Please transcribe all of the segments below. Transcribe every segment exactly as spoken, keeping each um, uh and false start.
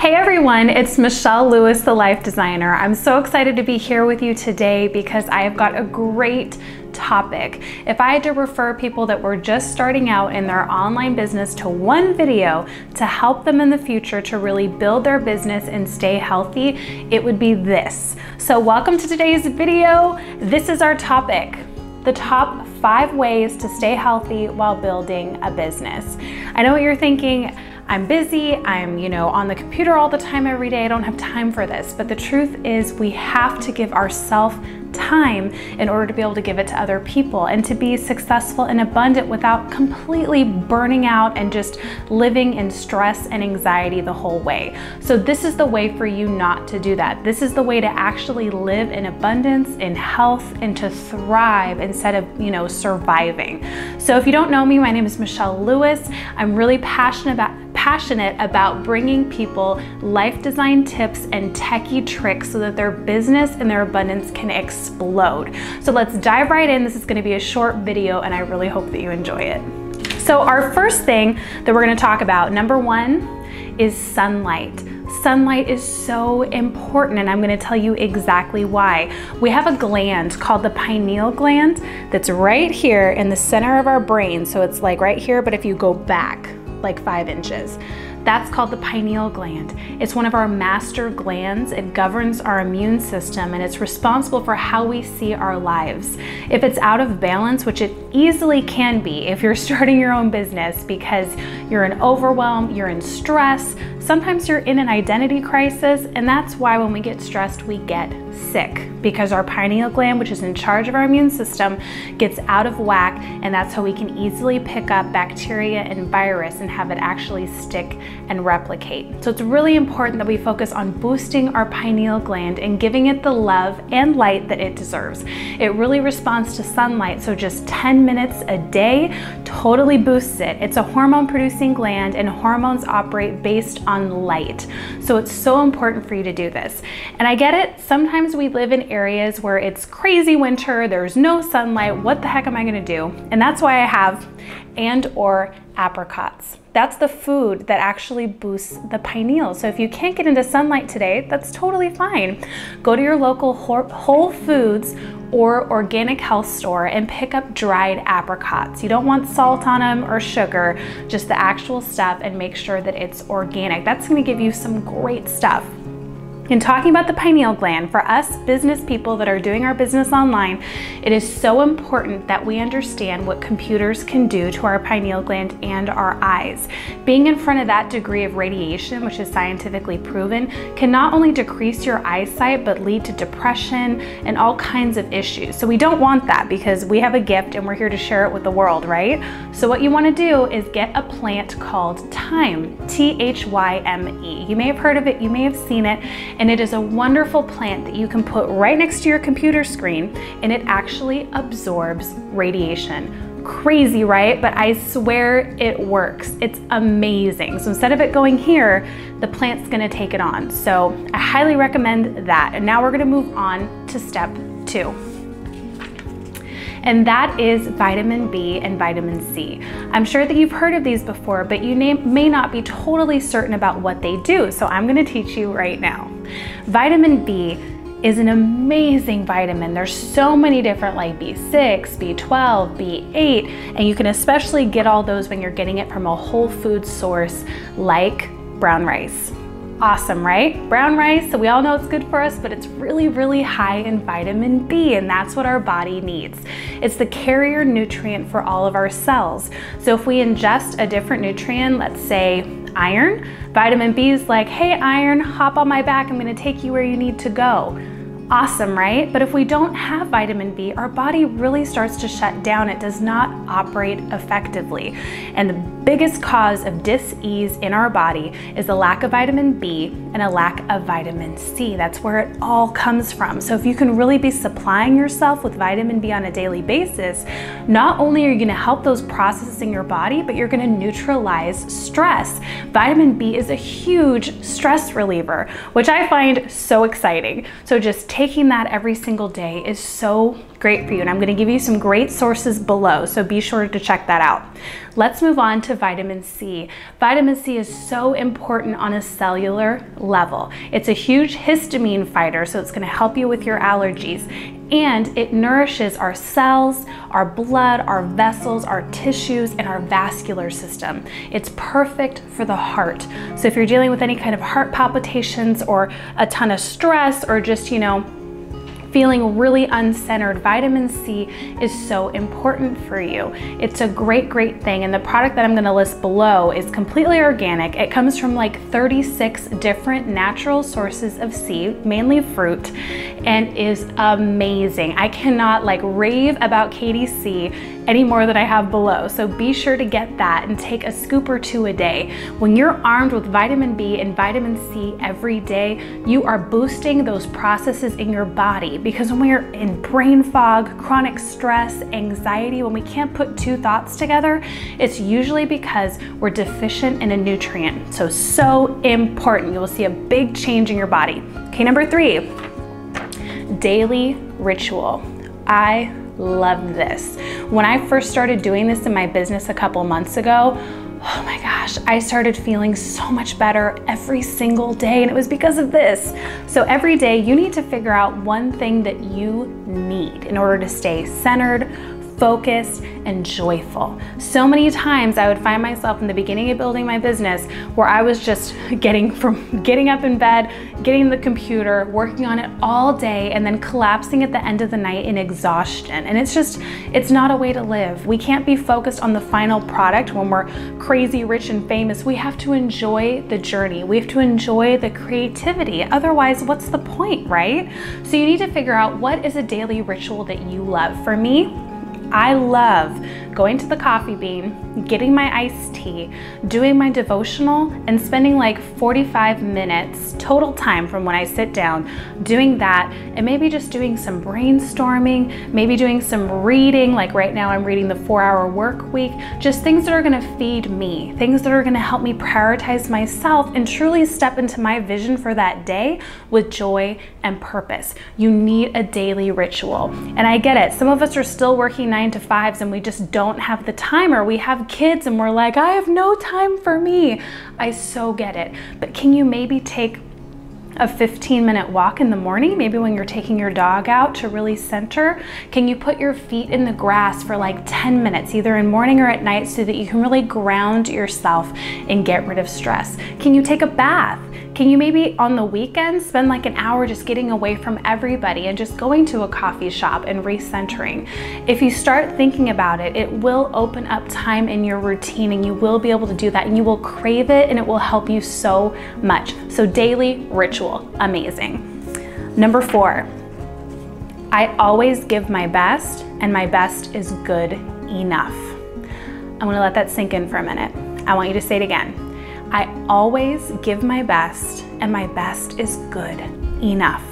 Hey everyone, it's Michelle Lewis, The Life Designer. I'm so excited to be here with you today because I have got a great topic. If I had to refer people that were just starting out in their online business to one video to help them in the future to really build their business and stay healthy, it would be this. So welcome to today's video. This is our topic. The top five ways to stay healthy while building a business. I know what you're thinking. I'm busy, I'm, you know, on the computer all the time every day, I don't have time for this. But the truth is we have to give ourselves time in order to be able to give it to other people and to be successful and abundant without completely burning out and just living in stress and anxiety the whole way. So this is the way for you not to do that. This is the way to actually live in abundance, in health, and to thrive instead of, you know, surviving. So if you don't know me, my name is Michelle Lewis. I'm really passionate about passionate about bringing people life design tips and techie tricks so that their business and their abundance can explode. So let's dive right in. This is going to be a short video and I really hope that you enjoy it. So our first thing that we're going to talk about, number one, is sunlight. Sunlight is so important, and I'm going to tell you exactly why. We have a gland called the pineal gland that's right here in the center of our brain. So it's like right here, but if you go back like five inches. That's called the pineal gland. It's one of our master glands. It governs our immune system and it's responsible for how we see our lives. If it's out of balance, which it easily can be if you're starting your own business because you're in overwhelm, you're in stress, sometimes you're in an identity crisis, and that's why when we get stressed, we get sick because our pineal gland, which is in charge of our immune system, gets out of whack, and that's how we can easily pick up bacteria and virus and have it actually stick and replicate. So it's really important that we focus on boosting our pineal gland and giving it the love and light that it deserves. It really responds to sunlight, so just ten minutes a day totally boosts it. It's a hormone producing gland and hormones operate based on light. So it's so important for you to do this. And I get it, sometimes we live in areas where it's crazy winter, there's no sunlight, what the heck am I gonna do? And that's why I have and or apricots. That's the food that actually boosts the pineal. So if you can't get into sunlight today, that's totally fine. Go to your local Whole Foods or organic health store and pick up dried apricots. You don't want salt on them or sugar, just the actual stuff, and make sure that it's organic. That's gonna give you some great stuff. In talking about the pineal gland, for us business people that are doing our business online, it is so important that we understand what computers can do to our pineal gland and our eyes. Being in front of that degree of radiation, which is scientifically proven, can not only decrease your eyesight, but lead to depression and all kinds of issues. So we don't want that because we have a gift and we're here to share it with the world, right? So what you wanna do is get a plant called thyme, T H Y M E. You may have heard of it, you may have seen it. And it is a wonderful plant that you can put right next to your computer screen, and it actually absorbs radiation. Crazy, right? But I swear it works. It's amazing. So instead of it going here, the plant's gonna take it on. So I highly recommend that. And now we're gonna move on to step two. And that is vitamin B and vitamin C. I'm sure that you've heard of these before, but you may not be totally certain about what they do. So I'm gonna teach you right now. Vitamin B is an amazing vitamin. There's so many different, like B six, B twelve, B eight, and you can especially get all those when you're getting it from a whole food source like brown rice. Awesome, right? Brown rice, so we all know it's good for us, but it's really, really high in vitamin B, and that's what our body needs. It's the carrier nutrient for all of our cells. So if we ingest a different nutrient, let's say iron, vitamin B is like, hey, iron, hop on my back, I'm gonna take you where you need to go. Awesome, right? But if we don't have vitamin B, our body really starts to shut down. It does not operate effectively. And the biggest cause of dis-ease in our body is a lack of vitamin B and a lack of vitamin C. That's where it all comes from. So if you can really be supplying yourself with vitamin B on a daily basis, not only are you gonna help those processes in your body, but you're gonna neutralize stress. Vitamin B is a huge stress reliever, which I find so exciting. So just taking that every single day is so great for you. And I'm gonna give you some great sources below, so be sure to check that out. Let's move on to vitamin C. Vitamin C is so important on a cellular level. It's a huge histamine fighter, so it's gonna help you with your allergies. And it nourishes our cells, our blood, our vessels, our tissues, and our vascular system. It's perfect for the heart. So if you're dealing with any kind of heart palpitations or a ton of stress or just, you know, feeling really uncentered, vitamin C is so important for you. It's a great, great thing. And the product that I'm gonna list below is completely organic. It comes from like thirty-six different natural sources of C, mainly fruit, and is amazing. I cannot like rave about K D C any more than I have below. So be sure to get that and take a scoop or two a day. When you're armed with vitamin B and vitamin C every day, you are boosting those processes in your body, because when we're in brain fog, chronic stress, anxiety, when we can't put two thoughts together, it's usually because we're deficient in a nutrient. So, so important. You will see a big change in your body. Okay, number three, daily ritual. I love this. When I first started doing this in my business a couple months ago, oh my gosh, I started feeling so much better every single day, and it was because of this. So every day you need to figure out one thing that you need in order to stay centered, focused, and joyful. So many times I would find myself in the beginning of building my business where I was just getting from getting up in bed, getting the computer, working on it all day, and then collapsing at the end of the night in exhaustion. And it's just, it's not a way to live. We can't be focused on the final product when we're crazy rich and famous. We have to enjoy the journey. We have to enjoy the creativity. Otherwise, what's the point, right? So you need to figure out what is a daily ritual that you love. For me, I love going to the coffee bean, getting my iced tea, doing my devotional, and spending like forty-five minutes total time from when I sit down doing that, and maybe just doing some brainstorming, maybe doing some reading. Like right now I'm reading The four hour Work Week, just things that are gonna feed me, things that are gonna help me prioritize myself and truly step into my vision for that day with joy and purpose. You need a daily ritual. And I get it, some of us are still working nine to fives and we just don't have the time, or we have kids and we're like, I have no time for me. I so get it. But can you maybe take a fifteen minute walk in the morning, maybe when you're taking your dog out, to really center? Can you put your feet in the grass for like ten minutes, either in morning or at night, so that you can really ground yourself and get rid of stress? Can you take a bath? Can you maybe on the weekend spend like an hour just getting away from everybody and just going to a coffee shop and recentering? If you start thinking about it, it will open up time in your routine, and you will be able to do that, and you will crave it, and it will help you so much. So daily ritual, amazing. Number four, I always give my best, and my best is good enough. I'm gonna let that sink in for a minute. I want you to say it again. I always give my best, and my best is good enough.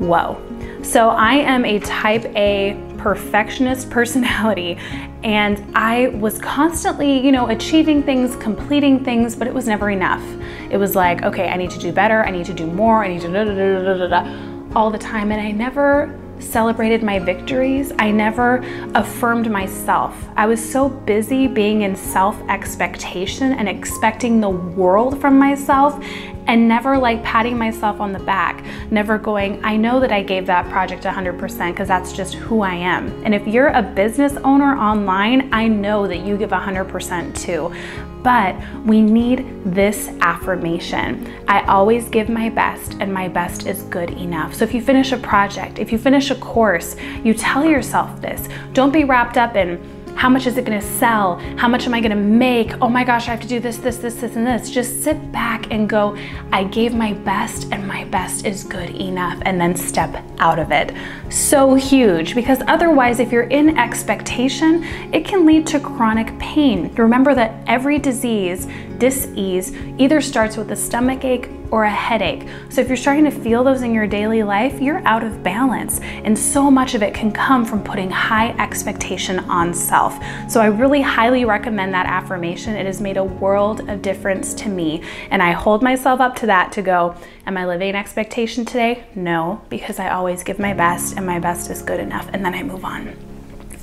Whoa. So I am a type A perfectionist personality, and I was constantly, you know, achieving things, completing things, but it was never enough. It was like, okay, I need to do better, I need to do more, I need to da da da da da da all the time, and I never celebrated my victories. I never affirmed myself. I was so busy being in self-expectation and expecting the world from myself, and never like patting myself on the back, never going, I know that I gave that project one hundred percent, because that's just who I am. And if you're a business owner online, I know that you give one hundred percent too. But we need this affirmation. I always give my best, and my best is good enough. So if you finish a project, if you finish a course, you tell yourself this. Don't be wrapped up in, how much is it gonna sell? How much am I gonna make? Oh my gosh, I have to do this, this, this, this, and this. Just sit back and go, I gave my best, and my best is good enough, and then step out of it. So huge, because otherwise, if you're in expectation, it can lead to chronic pain. Remember that every disease dis-ease either starts with a stomach ache or a headache. So if you're starting to feel those in your daily life, you're out of balance. And so much of it can come from putting high expectation on self. So I really highly recommend that affirmation. It has made a world of difference to me. And I hold myself up to that to go, am I living expectation today? No, because I always give my best and my best is good enough. And then I move on.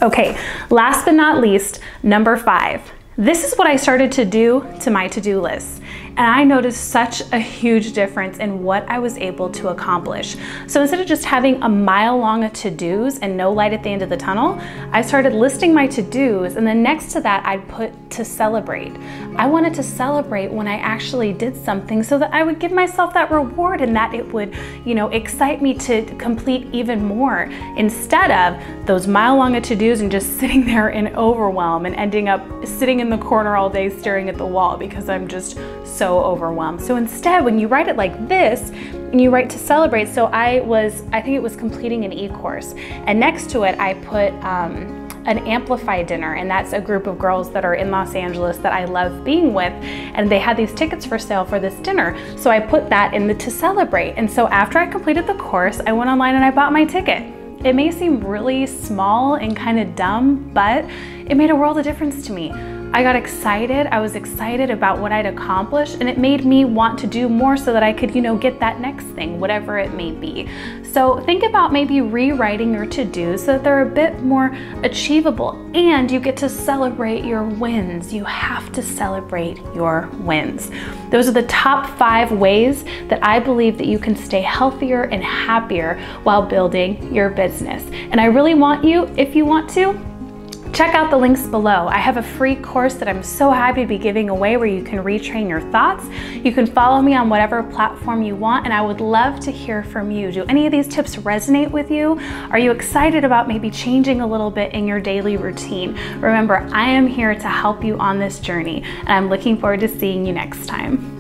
Okay, last but not least, number five. This is what I started to do to my to-do list. And I noticed such a huge difference in what I was able to accomplish. So instead of just having a mile long of to-dos and no light at the end of the tunnel, I started listing my to-dos, and then next to that I'd put to celebrate. I wanted to celebrate when I actually did something so that I would give myself that reward and that it would, you know, excite me to complete even more, instead of those mile long of to-dos and just sitting there in overwhelm and ending up sitting in in the corner all day staring at the wall because I'm just so overwhelmed. So instead, when you write it like this, and you write to celebrate, so I was, I think it was completing an e-course, and next to it I put um, an Amplify dinner, and that's a group of girls that are in Los Angeles that I love being with, and they had these tickets for sale for this dinner, so I put that in the to celebrate. And so after I completed the course, I went online and I bought my ticket. It may seem really small and kind of dumb, but it made a world of difference to me. I got excited, I was excited about what I'd accomplished, and it made me want to do more so that I could, you know, get that next thing, whatever it may be. So think about maybe rewriting your to-dos so that they're a bit more achievable and you get to celebrate your wins. You have to celebrate your wins. Those are the top five ways that I believe that you can stay healthier and happier while building your business. And I really want you, if you want to, check out the links below. I have a free course that I'm so happy to be giving away where you can retrain your thoughts. You can follow me on whatever platform you want, and I would love to hear from you. Do any of these tips resonate with you? Are you excited about maybe changing a little bit in your daily routine? Remember, I am here to help you on this journey, and I'm looking forward to seeing you next time.